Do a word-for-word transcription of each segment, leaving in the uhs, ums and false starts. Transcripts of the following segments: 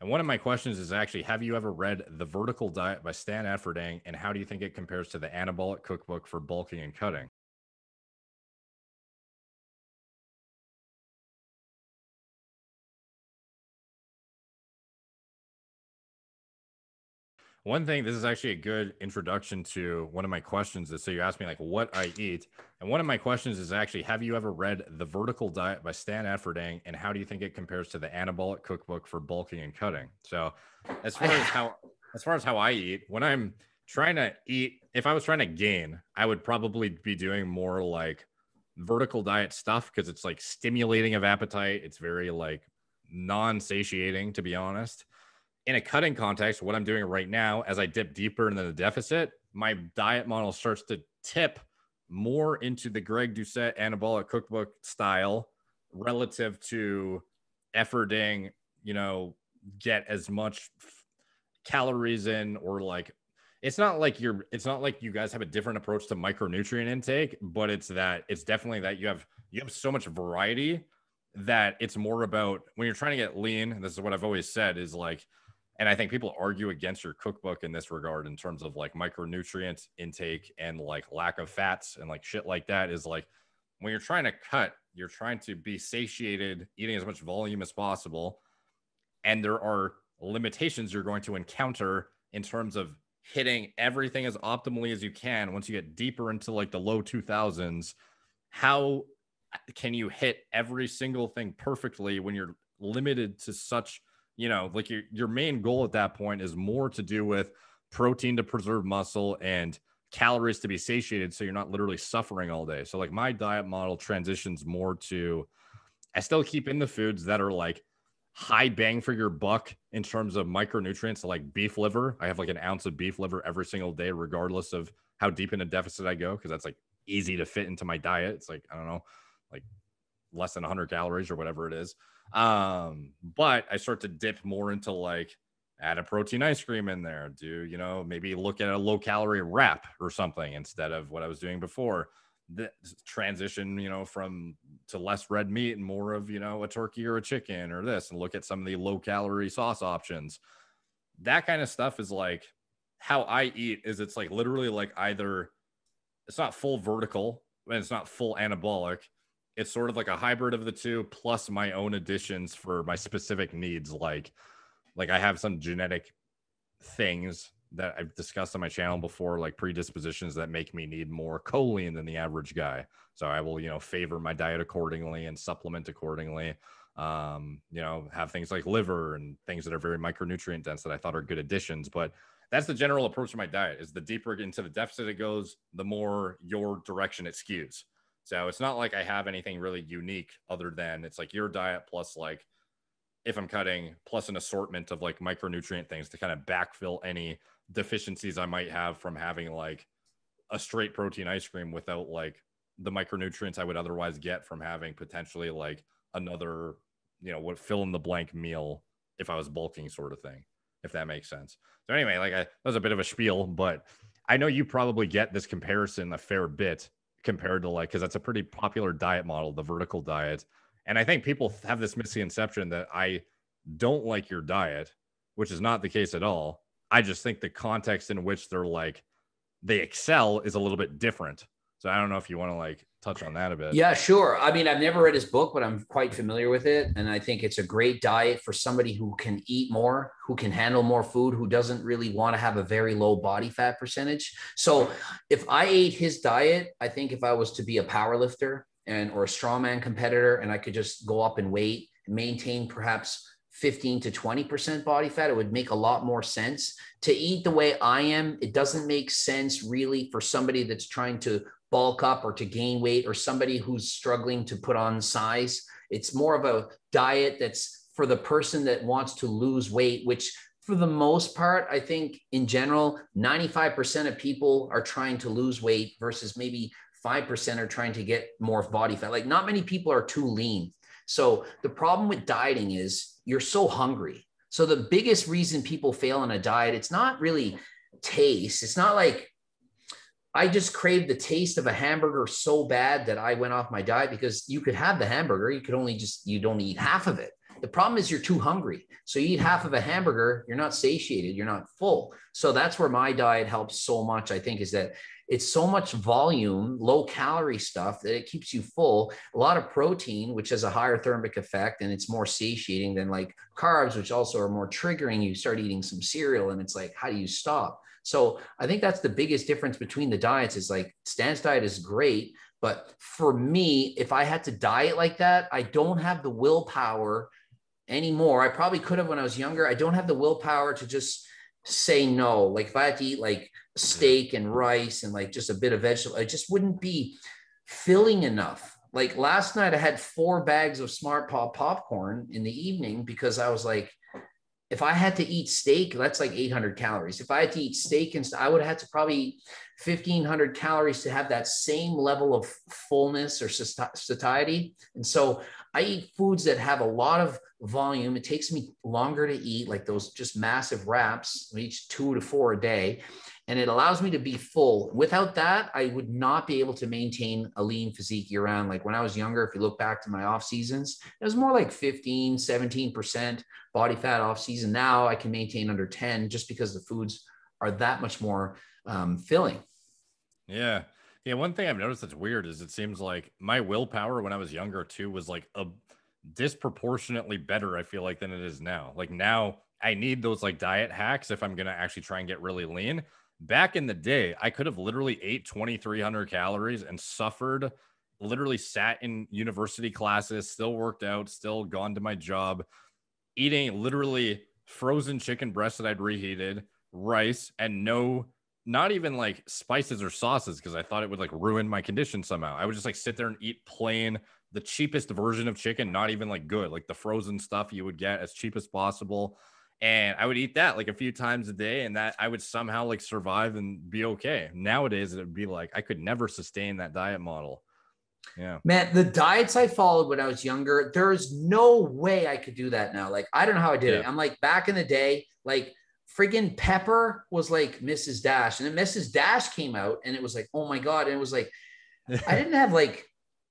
And one of my questions is actually, have you ever read The Vertical Diet by Stan Efferding, and how do you think it compares to The Anabolic Cookbook for Bulking and Cutting? One thing, this is actually a good introduction to one of my questions. Is, so you asked me like what I eat. And one of my questions is actually, have you ever read The Vertical Diet by Stan Efferding, and how do you think it compares to The Anabolic Cookbook for Bulking and Cutting? So as far as how, as far as how I eat, when I'm trying to eat, if I was trying to gain, I would probably be doing more like vertical diet stuff, because it's like stimulating of appetite. It's very like non-satiating, to be honest. In a cutting context, what I'm doing right now, as I dip deeper into the deficit, my diet model starts to tip more into the Greg Doucette Anabolic Cookbook style relative to Efferding, you know, get as much calories in, or like, it's not like you're, it's not like you guys have a different approach to micronutrient intake, but it's that, it's definitely that you have, you have so much variety that it's more about when you're trying to get lean. This is what I've always said is like, and I think people argue against your cookbook in this regard in terms of like micronutrient intake and like lack of fats and like shit like that, is like when you're trying to cut, you're trying to be satiated, eating as much volume as possible. And there are limitations you're going to encounter in terms of hitting everything as optimally as you can. Once you get deeper into like the low two thousands, how can you hit every single thing perfectly when you're limited to such, you know, like your, your main goal at that point is more to do with protein to preserve muscle and calories to be satiated, so you're not literally suffering all day. So like my diet model transitions more to, I still keep in the foods that are like high bang for your buck in terms of micronutrients, so like beef liver. I have like an ounce of beef liver every single day, regardless of how deep in a deficit I go, because that's like easy to fit into my diet. It's like, I don't know, like less than one hundred calories or whatever it is. Um, but I start to dip more into like, add a protein ice cream in there, do, you know, maybe look at a low calorie wrap or something instead of what I was doing before. The transition, you know, from to less red meat and more of, you know, a turkey or a chicken or this, and look at some of the low calorie sauce options. That kind of stuff is like how I eat, is it's like literally like either, it's not full vertical and it's not full anabolic. It's sort of like a hybrid of the two, plus my own additions for my specific needs. Like, like I have some genetic things that I've discussed on my channel before, like predispositions that make me need more choline than the average guy. So I will, you know, favor my diet accordingly and supplement accordingly. Um, you know, have things like liver and things that are very micronutrient dense that I thought are good additions. But that's the general approach to my diet, is the deeper into the deficit it goes, the more your direction it skews. So it's not like I have anything really unique, other than it's like your diet plus like, if I'm cutting, plus an assortment of like micronutrient things to kind of backfill any deficiencies I might have from having like a straight protein ice cream without like the micronutrients I would otherwise get from having potentially like another, you know, what fill in the blank meal if I was bulking, sort of thing, if that makes sense. So anyway, like I, that was a bit of a spiel, but I know you probably get this comparison a fair bit, compared to like, because that's a pretty popular diet model, the vertical diet. And I think people have this misconception that I don't like your diet, which is not the case at all. I just think the context in which they're like, they excel is a little bit different. So I don't know if you want to like touch on that a bit. Yeah, sure. I mean, I've never read his book, but I'm quite familiar with it. And I think it's a great diet for somebody who can eat more, who can handle more food, who doesn't really want to have a very low body fat percentage. So if I ate his diet, I think if I was to be a power lifter and or a strongman competitor, and I could just go up in weight, maintain perhaps fifteen to twenty percent body fat, it would make a lot more sense to eat the way I am. It doesn't make sense really for somebody that's trying to bulk up or to gain weight, or somebody who's struggling to put on size. It's more of a diet that's for the person that wants to lose weight, which for the most part, I think in general, ninety-five percent of people are trying to lose weight versus maybe five percent are trying to get more body fat. Like, not many people are too lean. So the problem with dieting is you're so hungry. So the biggest reason people fail on a diet, it's not really taste. It's not like, I just craved the taste of a hamburger so bad that I went off my diet, because you could have the hamburger. You could only just, you don't eat half of it. The problem is you're too hungry. So you eat half of a hamburger, you're not satiated, you're not full. So that's where my diet helps so much, I think, is that it's so much volume, low calorie stuff that it keeps you full. A lot of protein, which has a higher thermic effect, and it's more satiating than like carbs, which also are more triggering. You start eating some cereal and it's like, how do you stop? So I think that's the biggest difference between the diets is like Stan's diet is great. But for me, if I had to diet like that, I don't have the willpower anymore. I probably could have when I was younger. I don't have the willpower to just say no. Like if I had to eat like steak and rice and like just a bit of vegetable, I just wouldn't be filling enough. Like last night I had four bags of Smart Pop popcorn in the evening because I was like, if I had to eat steak, that's like eight hundred calories. If I had to eat steak, and I would have had to probably eat fifteen hundred calories to have that same level of fullness or satiety. And so I eat foods that have a lot of volume. It takes me longer to eat, like those just massive wraps, each two to four a day. And it allows me to be full. Without that, I would not be able to maintain a lean physique year round. Like when I was younger, if you look back to my off seasons, it was more like fifteen, seventeen percent body fat off season. Now I can maintain under ten just because the foods are that much more um, filling. Yeah. Yeah. One thing I've noticed that's weird is it seems like my willpower when I was younger too was like a disproportionately better, I feel like, than it is now. Like now I need those like diet hacks if I'm going to actually try and get really lean. Back in the day, I could have literally ate twenty-three hundred calories and suffered, literally sat in university classes, still worked out, still gone to my job, eating literally frozen chicken breasts that I'd reheated, rice, and no, not even like spices or sauces because I thought it would like ruin my condition somehow. I would just like sit there and eat plain, the cheapest version of chicken, not even like good, like the frozen stuff you would get as cheap as possible. And I would eat that like a few times a day, and that I would somehow like survive and be okay. Nowadays, it would be like, I could never sustain that diet model. Yeah, man, the diets I followed when I was younger, there is no way I could do that now. Like, I don't know how I did yeah. it. I'm like back in the day, like friggin' pepper was like Missus Dash. And then Missus Dash came out and it was like, oh my God. And it was like, I didn't have like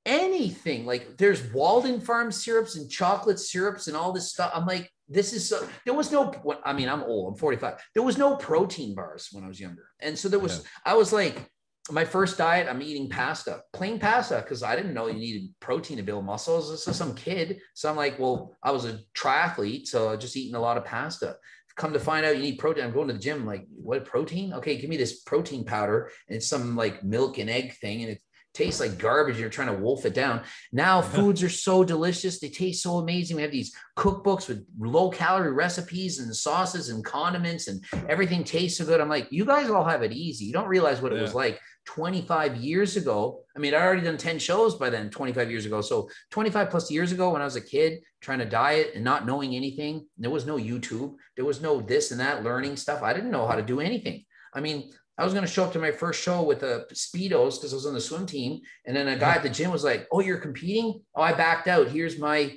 anything. Like there's Walden Farm syrups and chocolate syrups and all this stuff. I'm like, this is so, there was no, I mean, I'm old, I'm forty-five. There was no protein bars when I was younger. And so there was, yeah. I was like, my first diet, I'm eating pasta, plain pasta, because I didn't know you needed protein to build muscles. This is some kid. So I'm like, well, I was a triathlete, so I just eating a lot of pasta. Come to find out you need protein. I'm going to the gym. I'm like, what protein? Okay, give me this protein powder. And it's some like milk and egg thing. And it tastes like garbage. You're trying to wolf it down. Now foods are so delicious. They taste so amazing. We have these cookbooks with low calorie recipes and sauces and condiments and everything tastes so good. I'm like, you guys all have it easy. You don't realize what yeah. it was like twenty-five years ago. I mean, I already done ten shows by then, twenty-five years ago. So twenty-five plus years ago when I was a kid trying to diet and not knowing anything, there was no YouTube. There was no this and that learning stuff. I didn't know how to do anything. I mean, I was going to show up to my first show with the Speedos because I was on the swim team. And then a guy at the gym was like, oh, you're competing? Oh, I backed out. Here's my,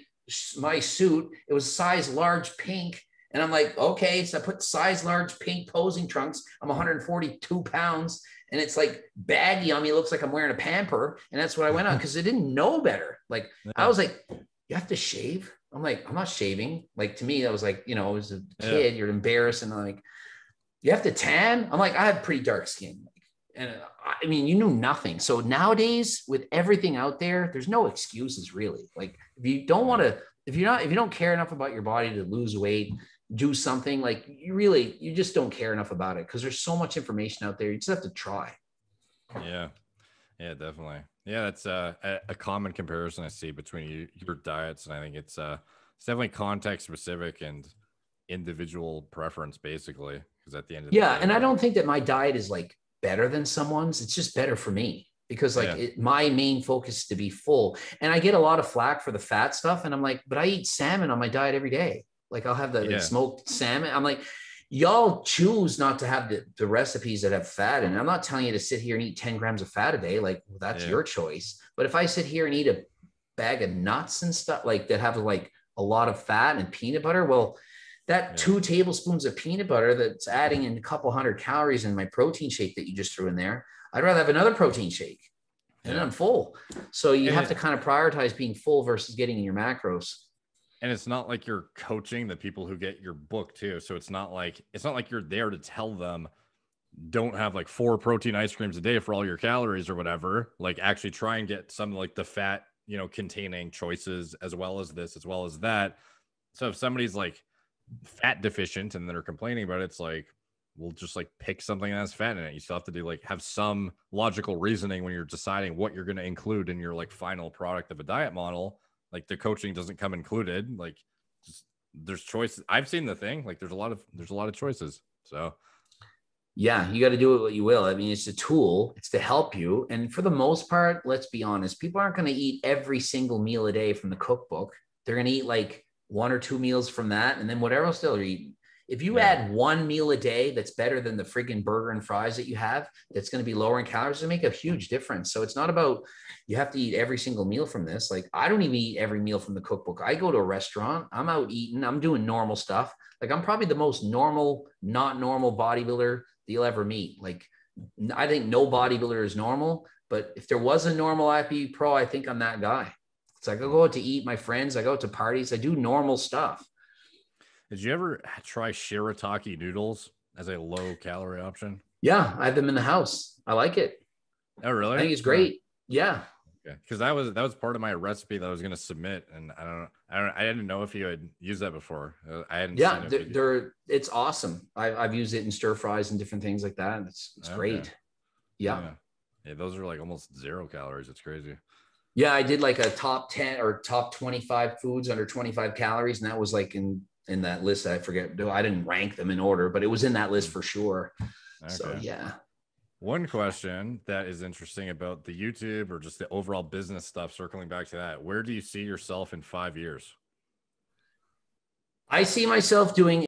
my suit. It was size large pink. And I'm like, okay. So I put size large pink posing trunks. I'm one hundred forty-two pounds. And it's like baggy on me. It looks like I'm wearing a pamper. And that's what I went on because I didn't know better. Like I was like, you have to shave. I'm like, I'm not shaving. Like to me, I was like, you know, as a kid, yeah. you're embarrassed. And I'm like, you have to tan. I'm like, I have pretty dark skin. And I mean, you knew nothing. So nowadays with everything out there, there's no excuses really. Like if you don't want to, if you're not, if you don't care enough about your body to lose weight, do something like you really, you just don't care enough about it. Cause there's so much information out there. You just have to try. Yeah. Yeah, definitely. Yeah. That's a, a common comparison I see between you, your diets. And I think it's uh, it's definitely context specific and individual preference basically. At the end of the yeah day, and I don't think that my diet is like better than someone's. It's just better for me because like yeah. it, my main focus is to be full, and I get a lot of flack for the fat stuff, and I'm like, but I eat salmon on my diet every day. Like I'll have the yeah. like, smoked salmon. I'm like, y'all choose not to have the, the recipes that have fat, and I'm not telling you to sit here and eat ten grams of fat a day. Like well, that's yeah. your choice. But if I sit here and eat a bag of nuts and stuff like that have like a lot of fat and peanut butter, well, that yeah. two tablespoons of peanut butter that's adding in a couple hundred calories in my protein shake that you just threw in there, I'd rather have another protein shake and yeah. I'm full. So you and have it, to kind of prioritize being full versus getting in your macros. And it's not like you're coaching the people who get your book too. So it's not like, it's not like you're there to tell them, don't have like four protein ice creams a day for all your calories or whatever. Like actually try and get some like the fat, you know, containing choices as well as this, as well as that. So if somebody's like fat deficient and they're complaining about it, it's like, we'll just like pick something that's fat in it. You still have to do like have some logical reasoning when you're deciding what you're going to include in your like final product of a diet model. Like the coaching doesn't come included. Like just, there's choices. I've seen the thing. Like there's a lot of, there's a lot of choices. So yeah, you got to do it what you will. I mean, it's a tool, it's to help you. And for the most part, let's be honest, people aren't going to eat every single meal a day from the cookbook. They're going to eat like one or two meals from that. And then whatever else they're eating. If you yeah. add one meal a day that's better than the friggin' burger and fries that you have, that's going to be lower in calories, to make a huge difference. So it's not about you have to eat every single meal from this. Like I don't even eat every meal from the cookbook. I go to a restaurant, I'm out eating, I'm doing normal stuff. Like I'm probably the most normal, not normal bodybuilder that you'll ever meet. Like I think no bodybuilder is normal, but if there was a normal I P pro, I think I'm that guy. It's like I go out to eat my friends, I go out to parties, I do normal stuff. Did you ever try Shirataki noodles as a low calorie option? Yeah, I have them in the house. I like it. Oh, really? I think it's great. Yeah. Okay. Because that was that was part of my recipe that I was going to submit, and I don't, I don't, I didn't know if you had used that before. I hadn't. Yeah, seen it they're it's awesome. I, I've used it in stir fries and different things like that. It's it's okay. great. Yeah. yeah. Yeah, those are like almost zero calories. It's crazy. Yeah, I did like a top ten or top twenty-five foods under twenty-five calories, and that was like in. in that list. I forget. No, I didn't rank them in order, but it was in that list for sure. Okay. So yeah. One question that is interesting about the YouTube or just the overall business stuff, circling back to that, where do you see yourself in five years? I see myself doing